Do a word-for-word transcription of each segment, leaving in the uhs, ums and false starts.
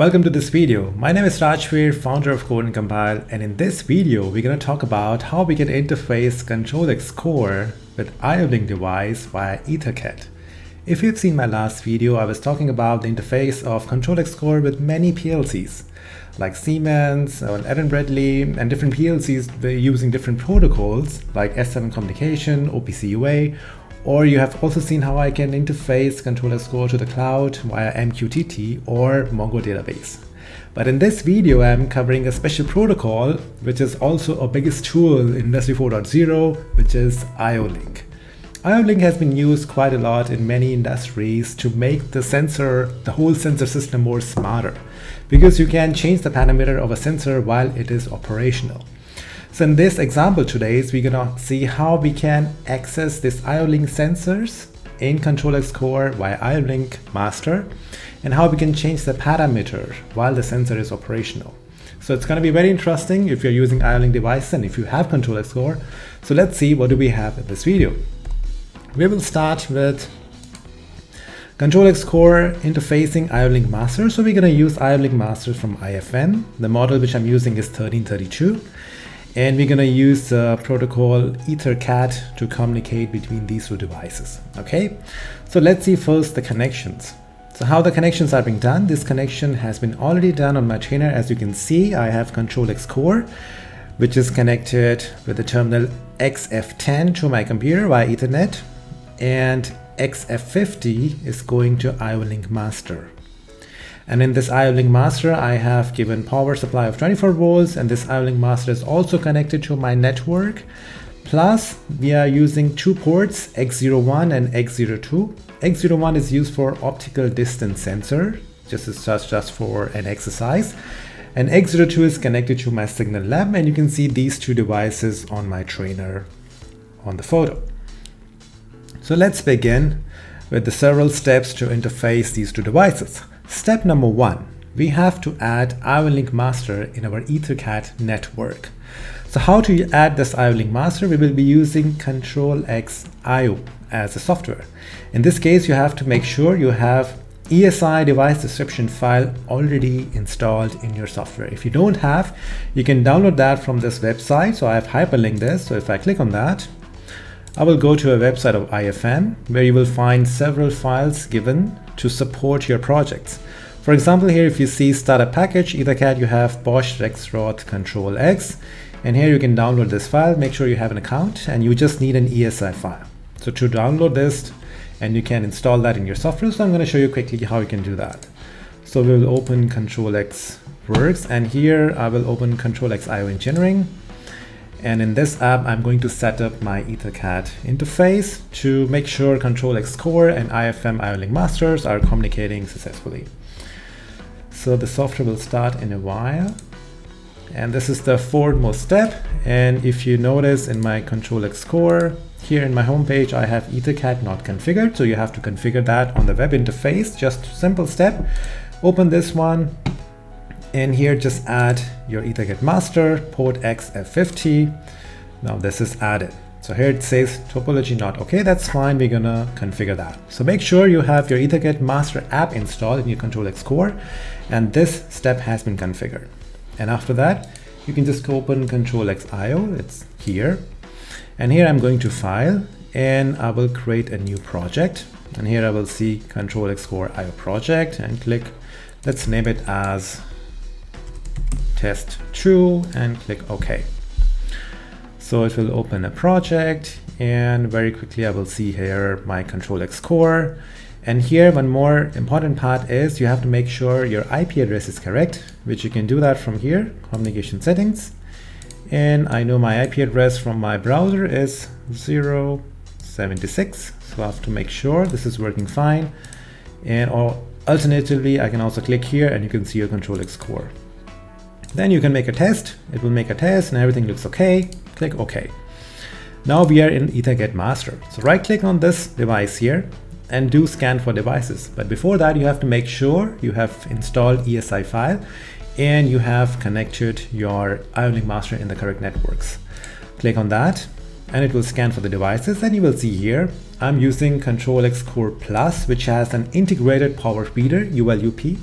Welcome to this video. My name is Rajvir, founder of Code and Compile, and in this video we're going to talk about how we can interface ctrlX CORE with I O-Link device via EtherCAT. If you've seen my last video, I was talking about the interface of ctrlX CORE with many P L Cs like Siemens, Allen Bradley, and different P L Cs they're using different protocols like S seven Communication, O P C U A, or you have also seen how I can interface ctrlX CORE to the cloud via M Q T T or Mongo database. But in this video, I'm covering a special protocol which is also our biggest tool in Industry four point oh, which is I O-Link. I O-Link has been used quite a lot in many industries to make the sensor, the whole sensor system more smarter, because you can change the parameter of a sensor while it is operational. So in this example today, we're going to see how we can access this I O-Link sensors in ctrlX CORE via I O-Link master, and how we can change the parameter while the sensor is operational. So it's going to be very interesting if you're using I O-Link device and if you have ctrlX CORE. So let's see what do we have in this video. We will start with ctrlX CORE interfacing I O-Link master. So we're going to use I O-Link master from I F M. The model which I'm using is thirteen thirty-two. And we're going to use the protocol EtherCAT to communicate between these two devices. Okay, so let's see first the connections. So how the connections are being done. This connection has been already done on my trainer. As you can see, I have ctrlX CORE, which is connected with the terminal X F ten to my computer via Ethernet, and X F fifty is going to I O-Link master. And in this I O-Link master, I have given power supply of twenty-four volts, and this I O-Link master is also connected to my network. Plus, we are using two ports, X zero one and X zero two. X zero one is used for optical distance sensor, just as such, just for an exercise. And X zero two is connected to my signal lab, and you can see these two devices on my trainer on the photo. So let's begin with the several steps to interface these two devices. Step number one, we have to add I O-Link master in our EtherCAT network. So how to add this I O-Link master? We will be using ctrlX I O as a software. In this case, you have to make sure you have E S I device description file already installed in your software. If you don't have, you can download that from this website. So I have hyperlinked this. So if I click on that, I will go to a website of I F M where you will find several files given to support your projects. For example, here if you see startup package EtherCAT, you have Bosch Rexroth ctrlX, and here you can download this file. Make sure you have an account, and you just need an E S I file. So to download this, and you can install that in your software. So I'm going to show you quickly how you can do that. So we will open ctrlX Works, and here I will open ctrlX I O Engineering. And in this app, I'm going to set up my EtherCAT interface to make sure ctrlX CORE and I F M I O-Link masters are communicating successfully. So the software will start in a while. And this is the foremost step. And if you notice in my ctrlX CORE, here in my homepage, I have EtherCAT not configured. So you have to configure that on the web interface. Just simple step. Open this one. In here, just add your EtherCAT master, port X F fifty. Now this is added. So here it says topology not okay. That's fine. We're gonna configure that. So make sure you have your EtherCAT master app installed in your ctrlX CORE, and this step has been configured. And after that, you can just open ctrlX I O. It's here, and here I'm going to file, and I will create a new project. And here I will see ctrlX CORE I O project, and click. Let's name it as test two and click OK. So it will open a project, and very quickly I will see here my ctrlX CORE. And here one more important part is you have to make sure your I P address is correct, which you can do that from here, communication settings. And I know my I P address from my browser is zero seventy-six. So I have to make sure this is working fine. And or alternatively, I can also click here and you can see your ctrlX CORE. Then you can make a test. It will make a test and everything looks okay. Click OK. Now we are in EtherCAT master. So right click on this device here and do scan for devices. But before that, you have to make sure you have installed E S I file and you have connected your I O-Link master in the correct networks. Click on that and it will scan for the devices. And you will see here, I'm using ctrlX CORE Plus, which has an integrated power feeder, U L U P.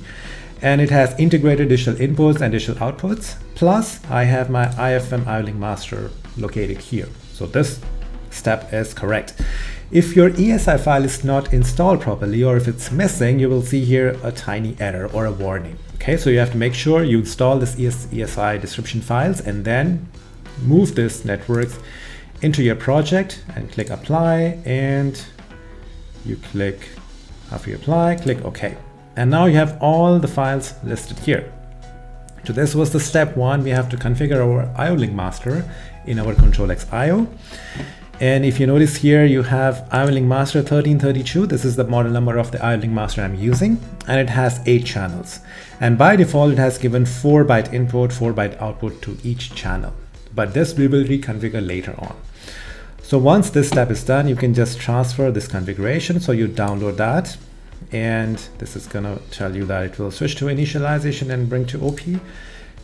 and it has integrated digital inputs and digital outputs. Plus I have my I F M I O-Link master located here. So this step is correct. If your E S I file is not installed properly or if it's missing, you will see here a tiny error or a warning. Okay, so you have to make sure you install this E S I description files and then move this networks into your project and click apply, and you click after you apply, click OK. And now you have all the files listed here. So this was the step one. We have to configure our I O-Link master in our ctrlX I O. And if you notice here, you have I O-Link master thirteen thirty-two. This is the model number of the I O-Link master I'm using, and it has eight channels. And by default, it has given four byte input, four byte output to each channel. But this we will reconfigure later on. So once this step is done, you can just transfer this configuration. So you download that, and this is gonna tell you that it will switch to initialization and bring to O P.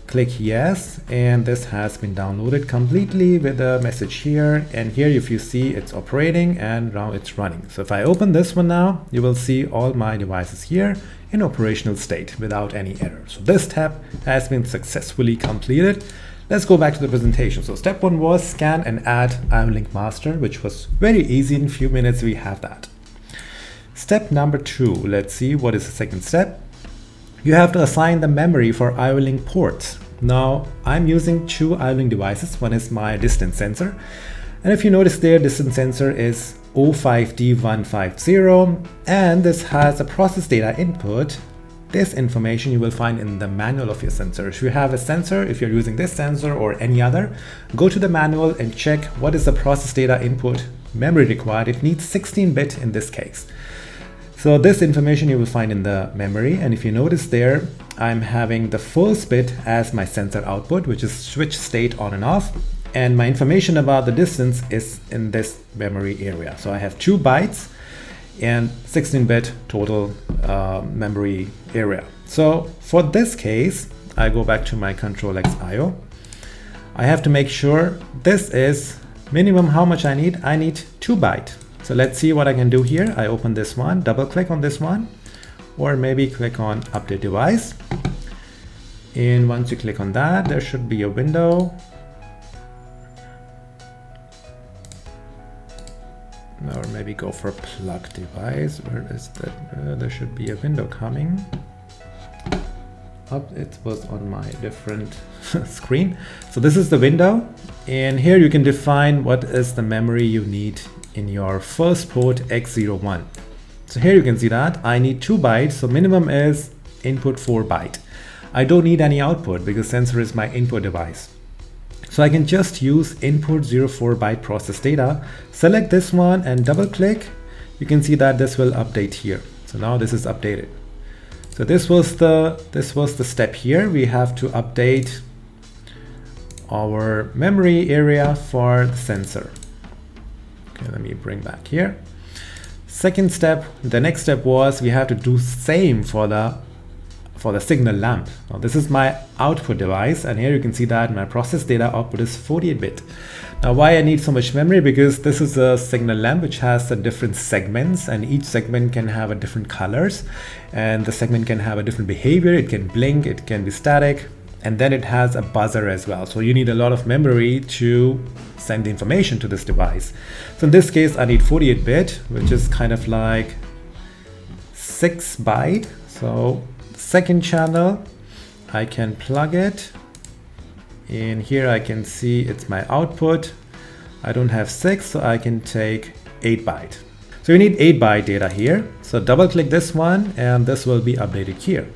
Click yes, and this has been downloaded completely with a message here, and here if you see it's operating and now it's running. So if I open this one now, you will see all my devices here in operational state without any error. So this step has been successfully completed. Let's go back to the presentation. So step one was scan and add I O-Link master, which was very easy. In a few minutes we have that. Step number two, let's see what is the second step. You have to assign the memory for I O-Link ports. Now I'm using two I O-Link devices. One is my distance sensor, and if you notice there, distance sensor is O five D one fifty, and this has a process data input. This information you will find in the manual of your sensor. If you have a sensor, if you're using this sensor or any other, go to the manual and check what is the process data input memory required. It needs sixteen bit in this case. So this information you will find in the memory, and if you notice there, I'm having the first bit as my sensor output, which is switch state on and off, and my information about the distance is in this memory area. So I have two bytes and sixteen bit total uh, memory area. So for this case, I go back to my ctrlX I O. I have to make sure this is minimum how much I need. I need two bytes. So let's see what I can do here. I open this one, double click on this one, or maybe click on update device. And once you click on that, there should be a window. Or maybe go for plug device. Where is that? Uh, there should be a window coming up. It was on my different screen. So this is the window. And here you can define what is the memory you need in your first port X zero one. So here you can see that I need two bytes, so minimum is input four byte. I don't need any output because sensor is my input device. So I can just use input zero four byte process data, select this one and double click. You can see that this will update here. So now this is updated. So this was the, this was the step here. We have to update our memory area for the sensor. Okay, let me bring back here. Second step, the next step was we have to do same for the for the signal lamp. Now this is my output device, and here you can see that my process data output is forty-eight bit. Now why I need so much memory? Because this is a signal lamp which has the different segments, and each segment can have a different colors, and the segment can have a different behavior. It can blink, it can be static, and then it has a buzzer as well. So you need a lot of memory to send the information to this device. So in this case, I need forty-eight bit, which is kind of like six byte. So second channel, I can plug it in here. I can see it's my output. I don't have six, so I can take eight byte. So you need eight byte data here. So double click this one and this will be updated here.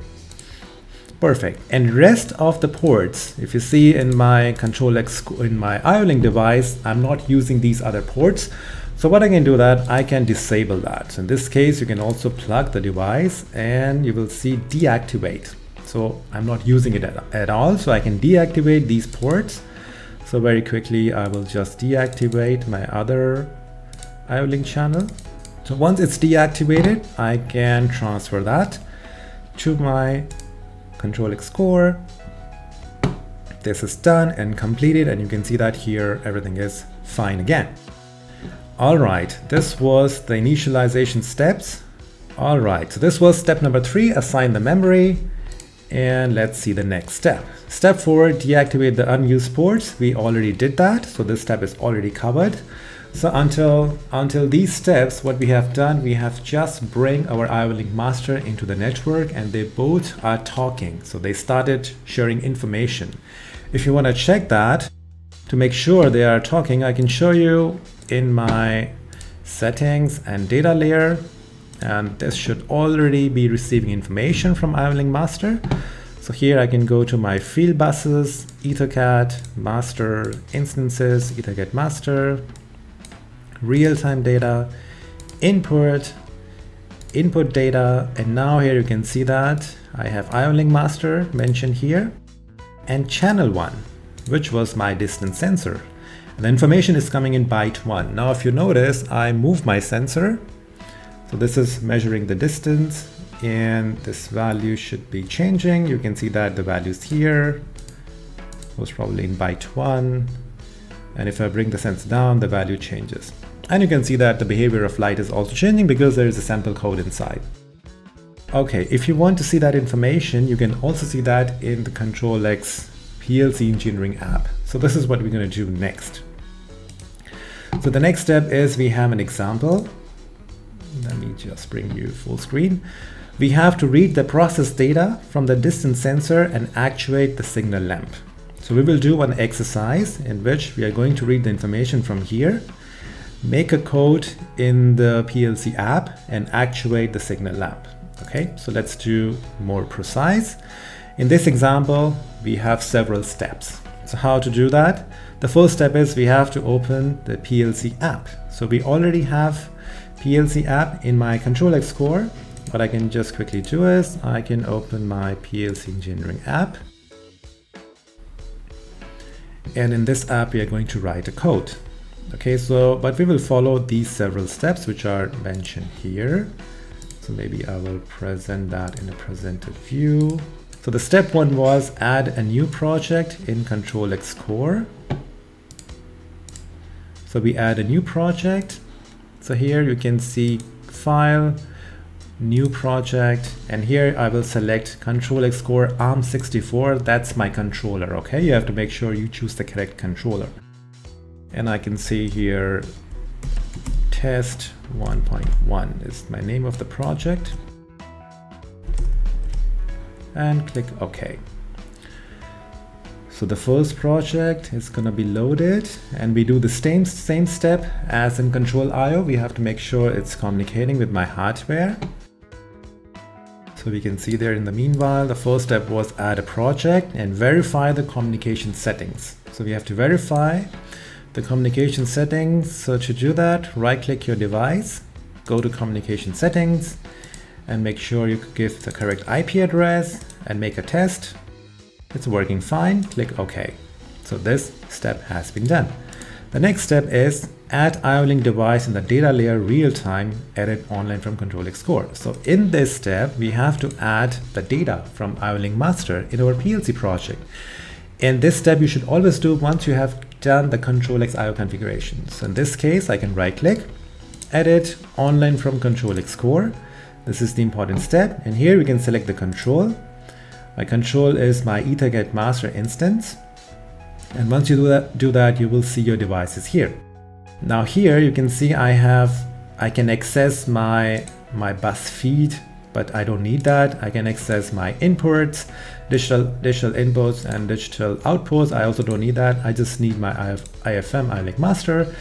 Perfect. And rest of the ports, if you see in my ctrlX, in my I O-Link device, I'm not using these other ports. So what I can do that, I can disable that. So in this case, you can also plug the device and you will see deactivate. So I'm not using it at, at all. So I can deactivate these ports. So very quickly, I will just deactivate my other I O-Link channel. So once it's deactivated, I can transfer that to my ctrlX CORE. This is done and completed, and you can see that here everything is fine again. Alright, this was the initialization steps. Alright, so this was step number three, assign the memory, And let's see the next step. Step four, deactivate the unused ports. We already did that, so this step is already covered. So until until these steps, what we have done, we have just bring our I O-Link master into the network, and they both are talking. So they started sharing information. If you want to check that to make sure they are talking, I can show you in my settings and data layer. And this should already be receiving information from I O-Link master. So here I can go to my field buses, EtherCAT, master instances, EtherCAT master, real-time data, input, input data. And now here you can see that I have I O-Link master mentioned here and channel one, which was my distance sensor. And the information is coming in byte one. Now, if you notice, I move my sensor. So this is measuring the distance, and this value should be changing. You can see that the values here was probably in byte one. And if I bring the sensor down, the value changes. And you can see that the behavior of light is also changing because there is a sample code inside. Okay, if you want to see that information, you can also see that in the ctrlX P L C Engineering app. So this is what we're going to do next. So the next step is we have an example. Let me just bring you full screen. We have to read the process data from the distance sensor and actuate the signal lamp. So we will do an exercise in which we are going to read the information from here, make a code in the P L C app, and actuate the signal lamp. Okay, so let's do more precise. In this example, we have several steps. So how to do that? The first step is we have to open the P L C app. So we already have P L C app in my ctrlX CORE. What I can just quickly do is I can open my P L C Engineering app. And in this app, we are going to write a code. Okay, so, but we will follow these several steps which are mentioned here. So maybe I will present that in a presented view. So the step one was add a new project in ctrlX CORE. So we add a new project. So here you can see file, new project, and here I will select ctrlX CORE ARM sixty-four. That's my controller, okay? You have to make sure you choose the correct controller. And I can see here test one point one is my name of the project. And click OK. So the first project is going to be loaded, and we do the same, same step as in control I O. We have to make sure it's communicating with my hardware. So we can see there in the meanwhile, the first step was add a project and verify the communication settings. So we have to verify the communication settings. So to do that, right click your device, go to communication settings, and make sure you give the correct I P address and make a test. It's working fine, click OK. So this step has been done. The next step is add I O-Link device in the data layer real-time edit online from ctrlX CORE. So in this step, we have to add the data from I O-Link master in our P L C project. And this step you should always do once you have done the ctrlX I O configuration. So in this case, I can right-click, edit online from ctrlX CORE. This is the important step. And here we can select the control. My control is my EtherCAT master instance. And once you do that, do that, you will see your devices here. Now here you can see I have, I can access my, my bus feed, but I don't need that. I can access my inputs, digital, digital inputs and digital outputs. I also don't need that. I just need my I F M I O-Link master.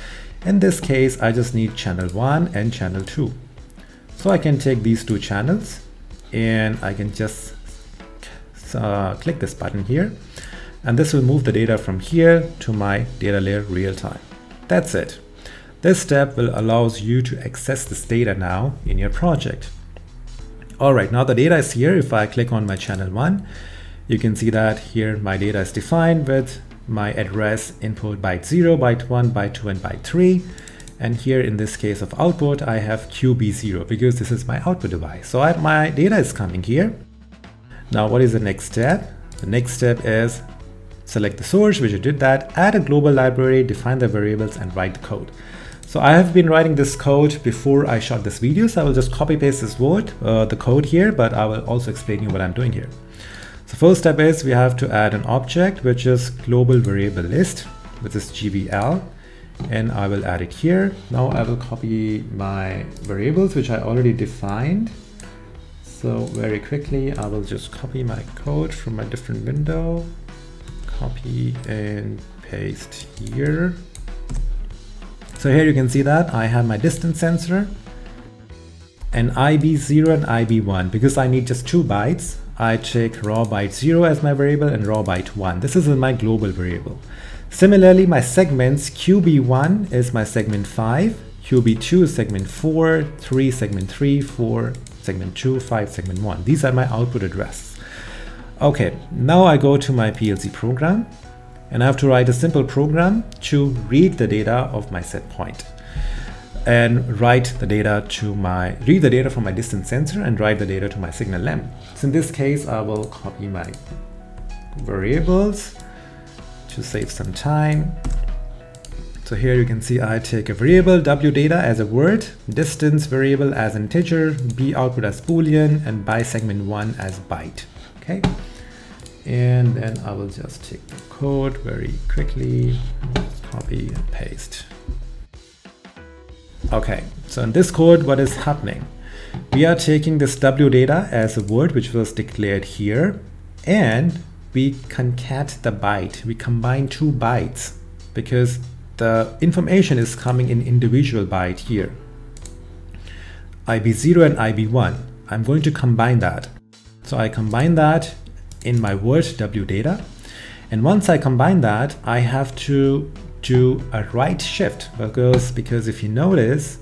In this case, I just need channel one and channel two. So I can take these two channels and I can just Uh, click this button here, and this will move the data from here to my data layer real time. That's it. This step will allows you to access this data now in your project. All right, now the data is here. If I click on my channel one, you can see that here my data is defined with my address input byte zero, byte one, byte two, and byte three. And here in this case of output, I have Q B zero because this is my output device. So I, my data is coming here. Now, what is the next step? The next step is select the source, which you did that, add a global library, define the variables, and write the code. So I have been writing this code before I shot this video, so I will just copy paste this word, uh, the code here, but I will also explain you what I'm doing here. So first step is we have to add an object, which is global variable list, which is G V L, and I will add it here. Now I will copy my variables, which I already defined. So very quickly, I will just copy my code from my different window, copy and paste here. So here you can see that I have my distance sensor and I B zero and I B one. Because I need just two bytes, I take raw byte zero as my variable and raw byte one. This is in my global variable. Similarly, my segments, Q B one is my segment five, Q B two is segment four, three segment three, four segment two, five segment one. These are my output addresses. Okay, now I go to my P L C program and I have to write a simple program to read the data of my set point and write the data to my, read the data from my distance sensor and write the data to my signal lamp. So in this case, I will copy my variables to save some time. So here you can see I take a variable w data as a word, distance variable as integer, b output as boolean, and by segment one as byte. Okay, and then I will just take the code very quickly, copy and paste. Okay, so in this code, what is happening? We are taking this w data as a word, which was declared here, and we concat the byte. We combine two bytes because the information is coming in individual byte here. I B zero and I B one. I'm going to combine that. So I combine that in my word w data. And once I combine that, I have to do a right shift because, because if you notice,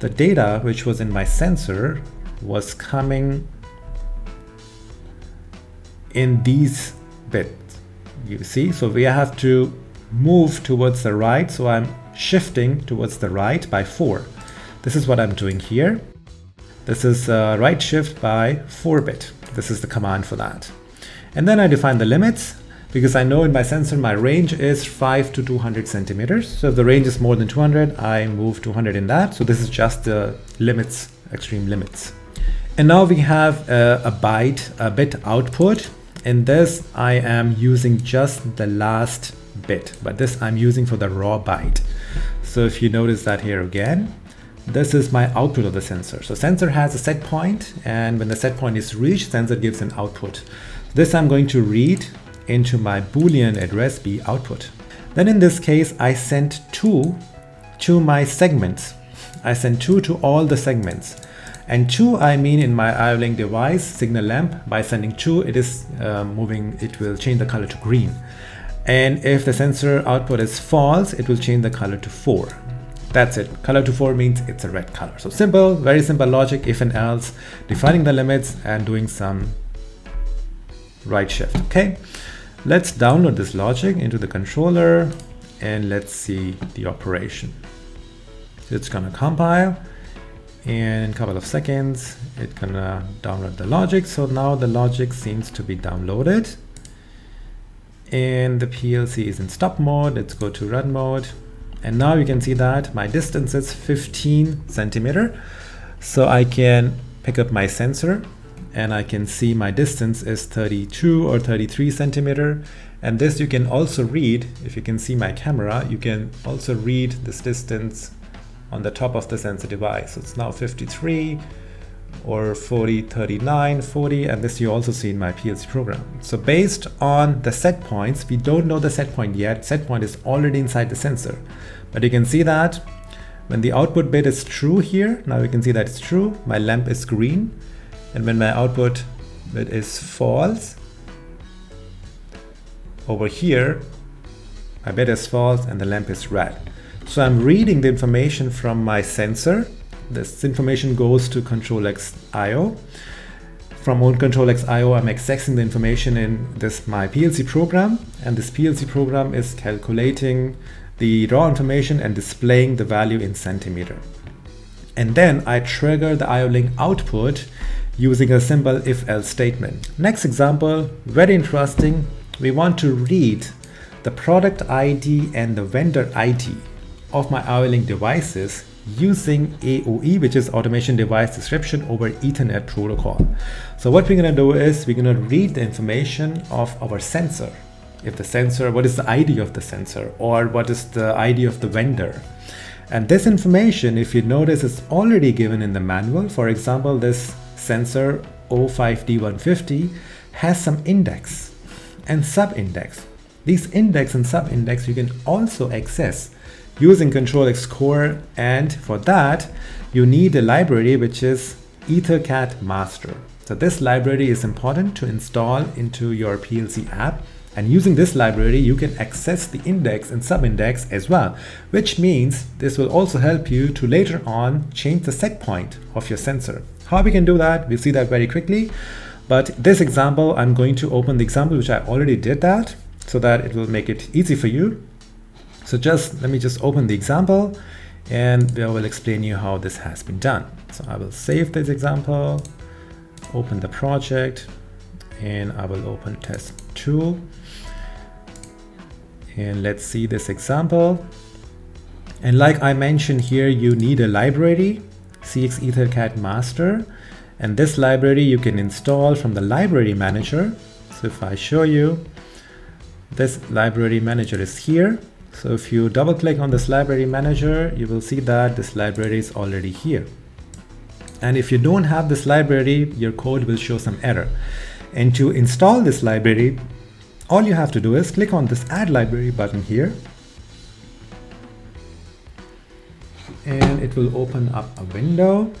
the data which was in my sensor was coming in these bits, you see? So we have to move towards the right. So I'm shifting towards the right by four. This is what I'm doing here. This is a right shift by four bit. This is the command for that. And then I define the limits because I know in my sensor, my range is five to two hundred centimeters. So if the range is more than two hundred, I move two hundred in that. So this is just the limits, extreme limits. And now we have a, a byte, a bit output. In this, I am using just the last bit, but this I'm using for the raw byte. So if you notice that here again, this is my output of the sensor. So sensor has a set point, and when the set point is reached, sensor gives an output. This I'm going to read into my Boolean address B output. Then in this case, I sent two to my segments. I sent two to all the segments. And two, I mean in my I O-Link device, signal lamp, by sending two, it is uh, moving, it will change the color to green. And if the sensor output is false, it will change the color to four. That's it. Color to four means it's a red color. So simple, very simple logic, if and else, defining the limits and doing some right shift. Okay, let's download this logic into the controller and let's see the operation. It's gonna compile. And in a couple of seconds, it's gonna download the logic. So now the logic seems to be downloaded. And the P L C is in stop mode. Let's go to run mode. And now you can see that my distance is fifteen centimeter. So I can pick up my sensor and I can see my distance is thirty-two or thirty-three centimeter. And this you can also read, if you can see my camera, you can also read this distance on the top of the sensor device. So it's now fifty-three or forty, thirty-nine, forty, and this you also see in my P L C program. So based on the set points, we don't know the set point yet. Set point is already inside the sensor. But you can see that when the output bit is true here, now you can see that it's true, my lamp is green. And when my output bit is false, over here, my bit is false and the lamp is red. So I'm reading the information from my sensor. This information goes to ctrlX I O. From ctrlX I O, I'm accessing the information in this my P L C program, and this P L C program is calculating the raw information and displaying the value in centimeter. And then I trigger the I O-Link output using a simple if-else statement. Next example, very interesting. We want to read the product I D and the vendor I D of my I O-Link devices using A O E, which is Automation Device Description over Ethernet Protocol. So what we're going to do is we're going to read the information of our sensor. If the sensor, what is the I D of the sensor, or what is the I D of the vendor? And this information, if you notice, is already given in the manual. For example, this sensor O five D one fifty has some index and sub-index. These index and sub-index you can also access using ctrlX CORE, and for that you need a library which is EtherCAT master. So this library is important to install into your P L C app, and using this library you can access the index and sub-index as well, which means this will also help you to later on change the set point of your sensor. How we can do that, we'll see that very quickly. But this example, I'm going to open the example which I already did that, so that it will make it easy for you. So just let me just open the example and I will explain you how this has been done. So I will save this example, open the project, and I will open test tool. And let's see this example. And like I mentioned here, you need a library, C X EtherCAT master. And this library you can install from the library manager. So if I show you, this library manager is here. So if you double click on this library manager, you will see that this library is already here. And if you don't have this library, your code will show some error. And to install this library, all you have to do is click on this add library button here. And it will open up a window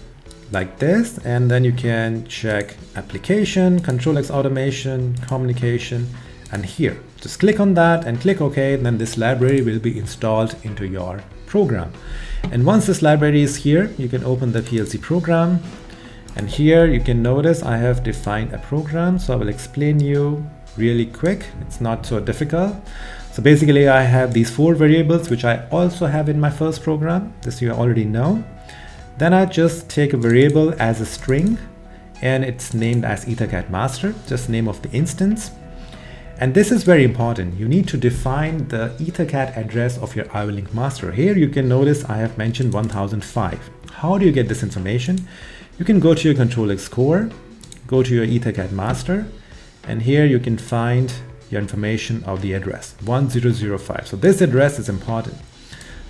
like this. And then you can check application, ctrlX automation, communication, and here. Just click on that and click OK, and then this library will be installed into your program. And once this library is here, you can open the P L C program. And here you can notice I have defined a program, so I will explain you really quick. It's not so difficult. So basically I have these four variables, which I also have in my first program. This you already know. Then I just take a variable as a string, and it's named as EtherCAT master, just name of the instance. And this is very important. You need to define the EtherCAT address of your I O-Link master. Here you can notice I have mentioned one thousand five. How do you get this information? You can go to your ctrlX CORE, go to your EtherCAT master, and here you can find your information of the address, one thousand five. So this address is important.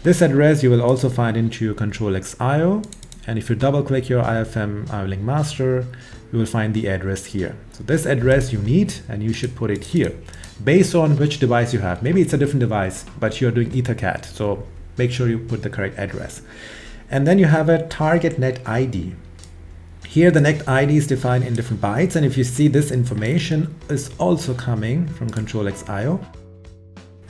This address you will also find into your ctrlX I O. And if you double click your I F M I O-Link master, you will find the address here. So this address you need, and you should put it here based on which device you have. Maybe it's a different device, but you're doing EtherCAT. So make sure you put the correct address. And then you have a target net I D. Here the net I D is defined in different bytes. And if you see, this information is also coming from ctrlX I O.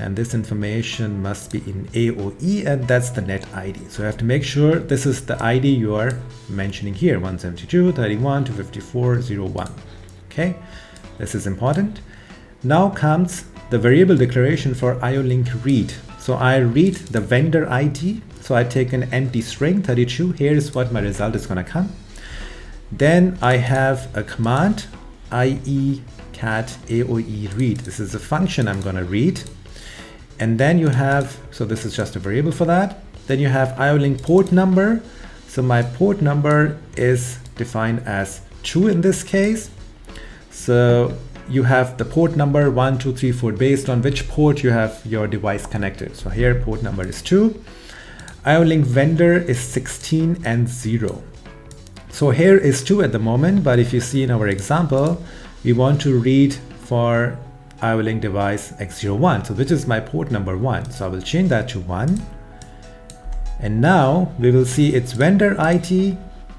And this information must be in A O E, and that's the net I D. So you have to make sure this is the I D you are mentioning here, one seventy-two dot thirty-one dot two fifty-four dot zero one. Okay, this is important. Now comes the variable declaration for I O-Link read. So I read the vendor I D. So I take an empty string thirty-two. Here is what my result is going to come. Then I have a command IEcat A O E read. This is a function I'm going to read. And then you have, so this is just a variable for that. Then you have I O-Link port number. So my port number is defined as two in this case. So you have the port number one, two, three, four, based on which port you have your device connected. So here port number is two. I O-Link vendor is sixteen and zero. So here is two at the moment, but if you see in our example, we want to read for I O-Link device X zero one, so which is my port number one. So I will change that to one. And now we will see its vendor I D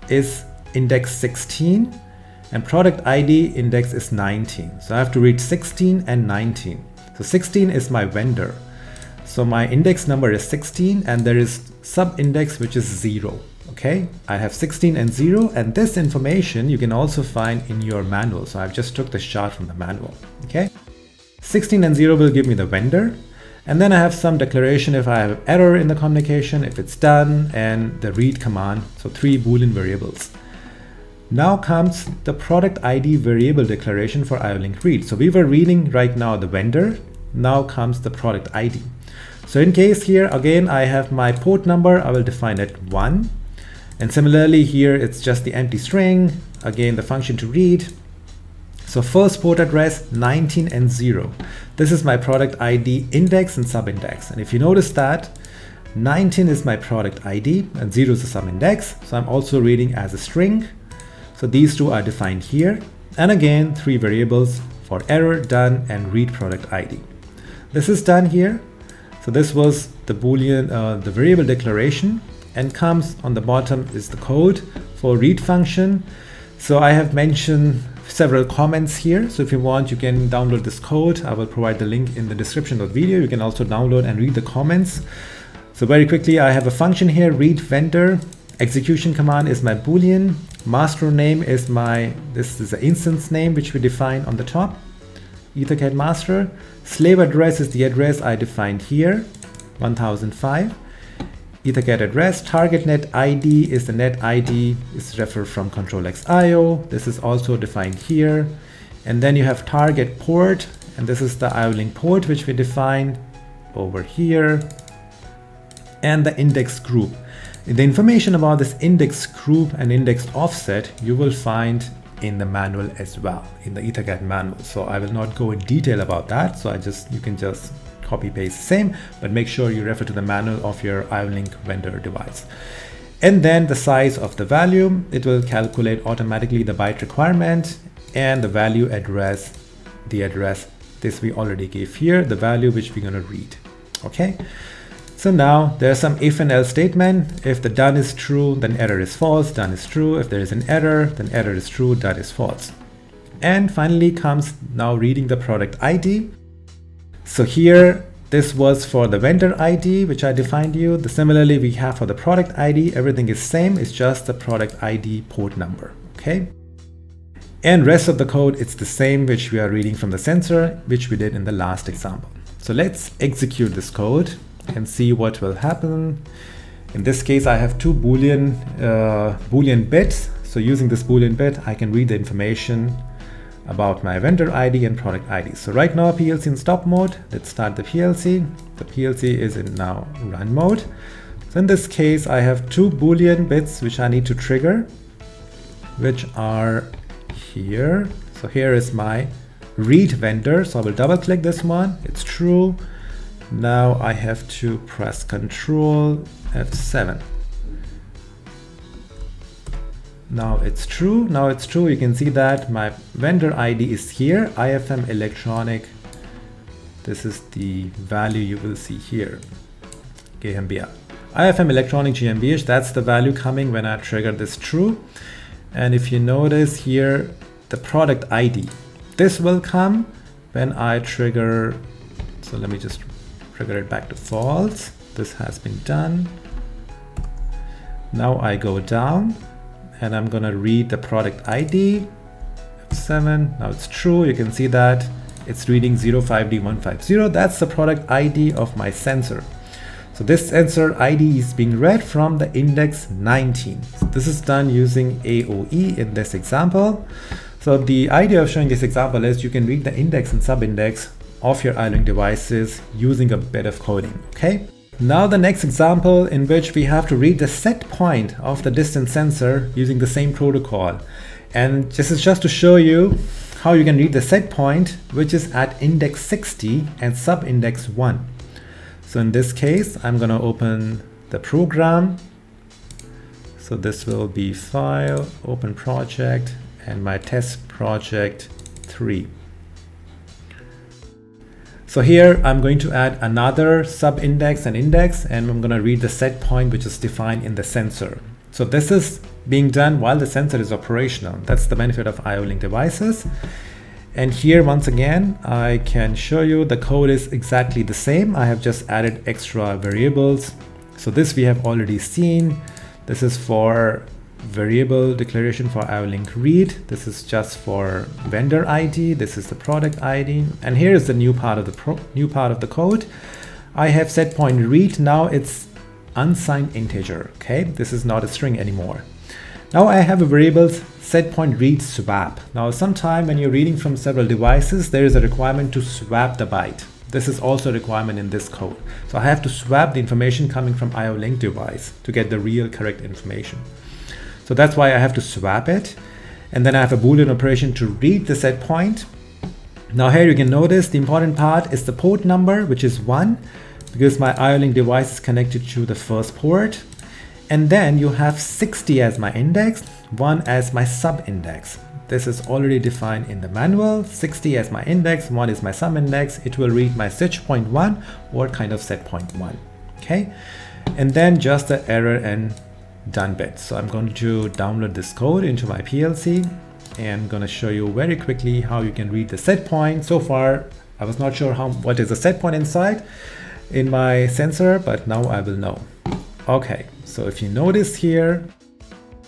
is index sixteen and product I D index is nineteen. So I have to read sixteen and nineteen. So sixteen is my vendor. So my index number is sixteen and there is sub index which is zero. Okay, I have sixteen and zero, and this information you can also find in your manual. So I've just took this chart from the manual. Okay. sixteen and zero will give me the vendor, and then I have some declaration if I have error in the communication, if it's done, and the read command, so three boolean variables. Now comes the product I D variable declaration for I O-Link read. So we were reading right now the vendor, now comes the product I D. So in case here again I have my port number, I will define it one, and similarly here it's just the empty string, again the function to read. So first port address nineteen and zero. This is my product I D index and subindex, and if you notice that nineteen is my product I D and zero is the subindex, so I'm also reading as a string. So these two are defined here, and again three variables for error, done, and read product I D. This is done here. So this was the boolean, uh, the variable declaration, and comes on the bottom is the code for read function. So I have mentioned several comments here. So if you want, you can download this code. I will provide the link in the description of the video. You can also download and read the comments. So very quickly, I have a function here, read vendor. Execution command is my boolean. Master name is my, this is the instance name which we define on the top, EtherCAT master. Slave address is the address I defined here, one thousand five. EtherCAT address. Target net I D is the net I D, is referred from ctrlX I O. This is also defined here. And then you have target port, and this is the I O-Link port which we defined over here. And the index group. The information about this index group and index offset you will find in the manual as well, in the EtherCAT manual. So I will not go in detail about that. So I just, you can just copy paste the same, but make sure you refer to the manual of your I O-Link vendor device. And then the size of the value, it will calculate automatically the byte requirement, and the value address, the address, this we already gave here, the value which we're going to read. Okay. So now there's some if and else statement. If the done is true, then error is false, done is true. If there is an error, then error is true, done is false. And finally comes now reading the product I D. So here, this was for the vendor I D, which I defined you. The similarly, we have for the product I D, everything is same. It's just the product I D port number, okay? And rest of the code, it's the same, which we are reading from the sensor, which we did in the last example. So let's execute this code and see what will happen. In this case, I have two boolean uh, boolean bits. So using this boolean bit, I can read the information about my vendor I D and product I D. So right now, P L C in stop mode. Let's start the P L C. The P L C is in now run mode. So in this case, I have two boolean bits which I need to trigger, which are here. So here is my read vendor. So I will double click this one. It's true. Now I have to press control F seven. Now it's true. Now it's true. You can see that my vendor I D is here, I F M electronic. This is the value you will see here, GmbH. I F M electronic GmbH, that's the value coming when I trigger this true. And if you notice here, the product I D, this will come when I trigger. So let me just trigger it back to false. This has been done. Now I go down and I'm gonna read the product I D, F seven. Now it's true. You can see that it's reading zero five D one fifty. That's the product I D of my sensor. So this sensor I D is being read from the index nineteen. So this is done using A O E in this example. So the idea of showing this example is you can read the index and subindex of your I O-Link devices using a bit of coding, okay? Now the next example in which we have to read the set point of the distance sensor using the same protocol. And this is just to show you how you can read the set point, which is at index sixty and sub index one. So in this case, I'm gonna open the program. So this will be file, open project, and my test project three. So here I'm going to add another sub-index and index, and I'm going to read the set point which is defined in the sensor. So this is being done while the sensor is operational. That's the benefit of I O-Link devices. And here once again, I can show you the code is exactly the same. I have just added extra variables. So this we have already seen. This is for variable declaration for I O-Link read. This is just for vendor I D. This is the product I D. And here is the new part of the pro new part of the code. I have set point read. Now it's unsigned integer. Okay, this is not a string anymore. Now I have a variable set point read swap. Now sometime when you're reading from several devices, there is a requirement to swap the byte. This is also a requirement in this code. So I have to swap the information coming from I O-Link device to get the real correct information. So that's why I have to swap it. And then I have a Boolean operation to read the set point. Now here you can notice the important part is the port number, which is one, because my I O-Link device is connected to the first port. And then you have sixty as my index, one as my sub-index. This is already defined in the manual, sixty as my index, one is my sub-index. It will read my set point one or kind of set point one, okay? And then just the error and done bit. So I'm going to download this code into my P L C and I'm going to show you very quickly how you can read the set point. So far, I was not sure how what is the set point inside in my sensor, but now I will know. Okay, so if you notice here,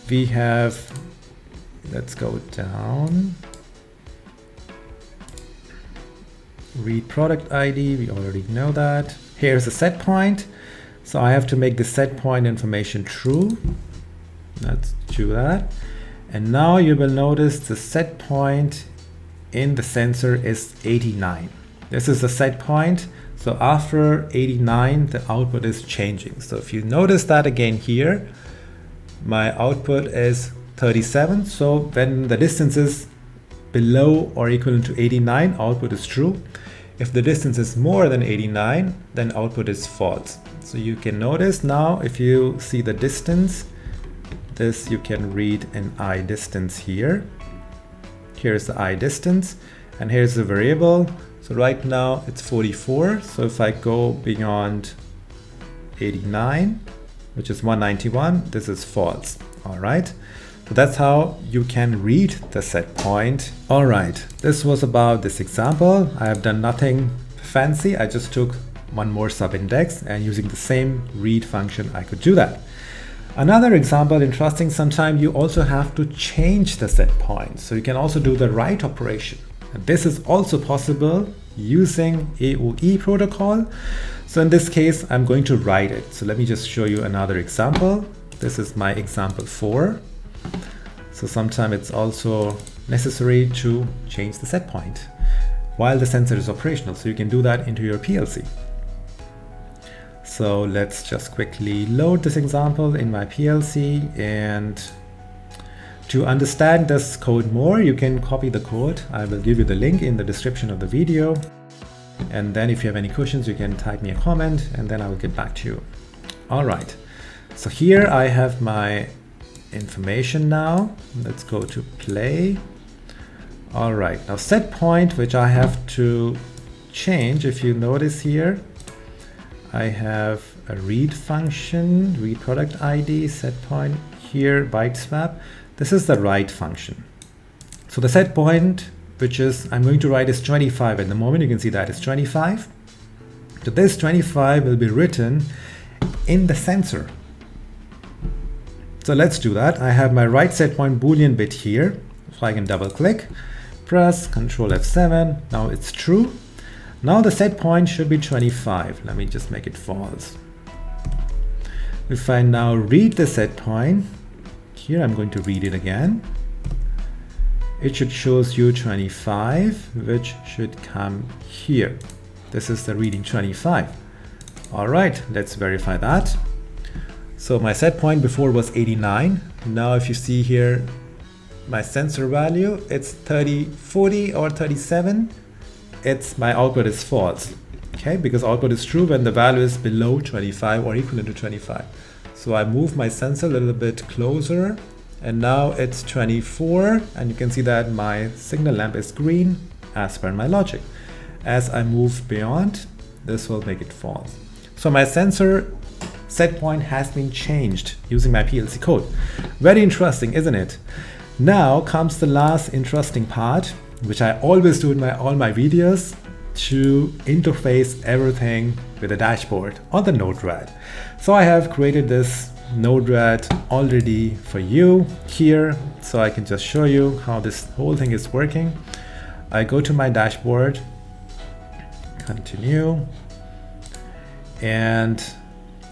we have, let's go down, read product I D, we already know that. Here's the set point. So I have to make the set point information true. Let's do that. And now you will notice the set point in the sensor is eighty-nine. This is the set point. So after eighty-nine, the output is changing. So if you notice that again here, my output is thirty-seven. So when the distance is below or equivalent to eighty-nine, output is true. If the distance is more than eighty-nine, then output is false. So you can notice now, if you see the distance, this you can read an I distance here. Here's the I distance and here's the variable. So right now it's forty-four. So if I go beyond eighty-nine, which is one ninety-one, this is false. All right. So that's how you can read the set point. All right. This was about this example. I have done nothing fancy. I just took one more sub-index, and using the same read function I could do that. Another example, interesting, sometimes you also have to change the set point, so you can also do the write operation, and this is also possible using A O E protocol. So in this case I'm going to write it. So let me just show you another example. This is my example four. So sometimes it's also necessary to change the set point while the sensor is operational, so you can do that into your P L C. So let's just quickly load this example in my P L C, and to understand this code more, you can copy the code. I will give you the link in the description of the video. And then if you have any questions, you can type me a comment and then I will get back to you. All right. So here I have my information now. Let's go to play. All right. Now set point, which I have to change. If you notice here, I have a read function, read product I D, set point here, byte swap. This is the write function. So the set point, which is I'm going to write, is twenty-five. At the moment, you can see that is twenty-five. So this twenty-five will be written in the sensor. So let's do that. I have my write set point Boolean bit here. So I can double click, press control F seven. Now it's true. Now the set point should be twenty-five. Let me just make it false. If I now read the set point, here I'm going to read it again. It should shows you twenty-five, which should come here. This is the reading twenty-five. All right, let's verify that. So my set point before was eighty-nine. Now if you see here, my sensor value, it's thirty, forty or thirty-seven. It's my output is false, okay, because output is true when the value is below twenty-five or equivalent to twenty-five. So I move my sensor a little bit closer, and now it's twenty-four, and you can see that my signal lamp is green as per my logic. As I move beyond, this will make it false. So my sensor set point has been changed using my P L C code. Very interesting, isn't it? Now comes the last interesting part, which I always do in my all my videos, to interface everything with a dashboard on the Node-RED. So I have created this Node-RED already for you here, so I can just show you how this whole thing is working. I go to my dashboard, continue, and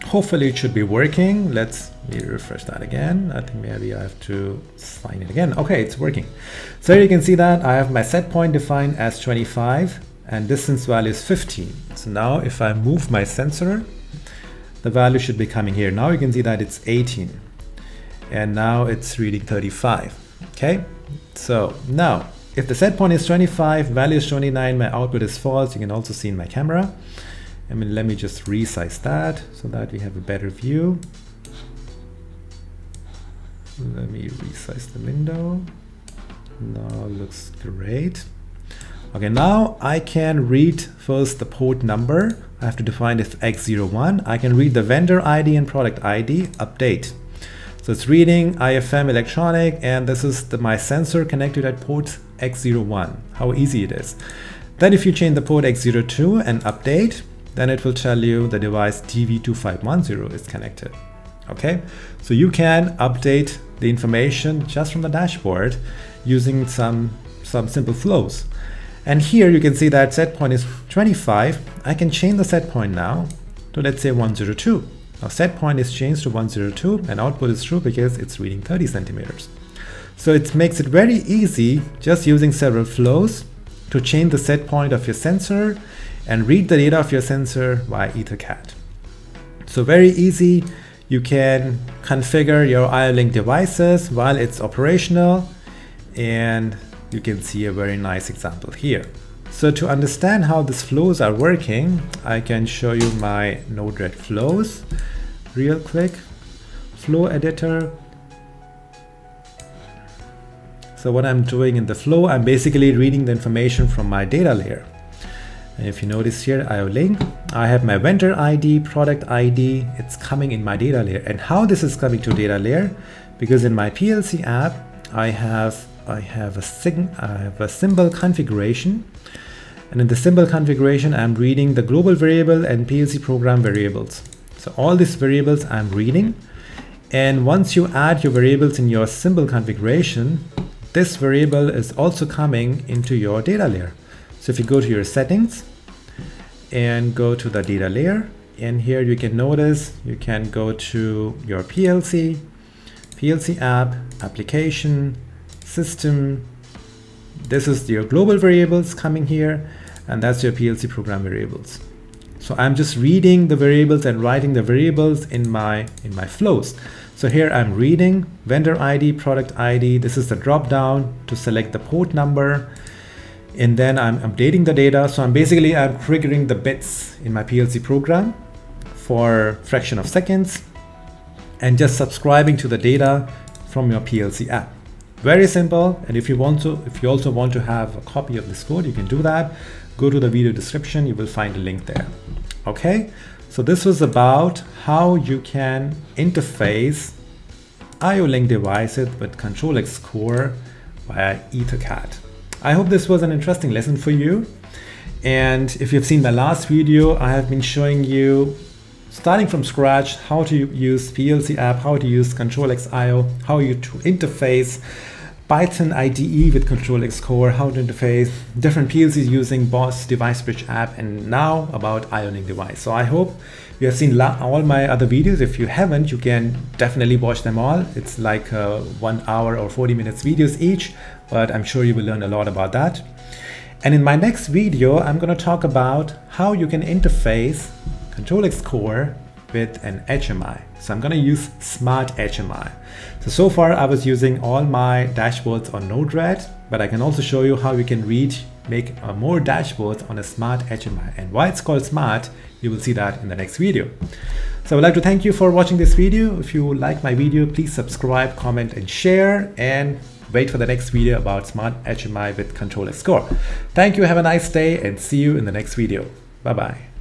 hopefully it should be working. Let's let me refresh that again. I think maybe I have to sign in again. Okay, it's working. So you can see that I have my set point defined as twenty-five. and distance value is fifteen. So now if I move my sensor, the value should be coming here. Now you can see that it's eighteen and now it's reading thirty-five. Okay, so now if the set point is twenty-five, value is twenty-nine, my output is false. You can also see in my camera. I mean, let me just resize that so that we have a better view. Let me resize the window. Now looks great. Okay, now I can read first the port number. I have to define it X zero one. I can read the vendor I D and product I D, update. So it's reading I F M electronic, and this is the, my sensor connected at port X zero one. How easy it is. Then if you change the port X zero two and update, then it will tell you the device T V two five one zero is connected. Okay, so you can update the information just from the dashboard using some, some simple flows. And here you can see that set point is twenty-five. I can change the set point now to, let's say, one zero two. Now set point is changed to one zero two and output is true because it's reading thirty centimeters. So it makes it very easy just using several flows to change the set point of your sensor and read the data of your sensor via EtherCAT. So very easy. You can configure your I O-Link devices while it's operational, and you can see a very nice example here. So to understand how these flows are working, I can show you my Node-RED flows real quick. Flow editor. So what I'm doing in the flow, I'm basically reading the information from my data layer. And if you notice here, I O-Link, I have my vendor I D, product I D, it's coming in my data layer. And how this is coming to data layer? Because in my P L C app, I have I have a sig I have a symbol configuration, and in the symbol configuration, I'm reading the global variable and P L C program variables. So all these variables I'm reading, and once you add your variables in your symbol configuration, this variable is also coming into your data layer. So if you go to your settings and go to the data layer, and here you can notice you can go to your P L C, P L C app, application, system. This is your global variables coming here, and that's your P L C program variables. So I'm just reading the variables and writing the variables in my in my flows. So here I'm reading vendor I D, product I D. This is the drop down to select the port number. And then I'm updating the data. So I'm basically I'm triggering the bits in my P L C program for fraction of seconds and just subscribing to the data from your P L C app. Very simple. And if you want to, if you also want to have a copy of this code, you can do that. Go to the video description, you will find a link there. Okay. So this was about how you can interface I O-Link devices with ctrlX CORE via EtherCAT. I hope this was an interesting lesson for you. And if you've seen my last video, I have been showing you, starting from scratch, how to use P L C app, how to use ctrlX I O, how you to interface Python I D E with ctrlX CORE, how to interface different P L Cs using Bosch Device Bridge app, and now about I O-Link device. So I hope you have seen all my other videos. If you haven't, you can definitely watch them all. It's like uh, one hour or forty minutes videos each, but I'm sure you will learn a lot about that. And in my next video, I'm going to talk about how you can interface ctrlX CORE with an H M I. So I'm going to use smart H M I. So, so far I was using all my dashboards on Node-RED, but I can also show you how you can read, make more dashboards on a smart H M I. And why it's called smart, you will see that in the next video. So I would like to thank you for watching this video. If you like my video, please subscribe, comment, and share, and wait for the next video about smart H M I with ctrlX CORE. Thank you, have a nice day, and see you in the next video. Bye-bye.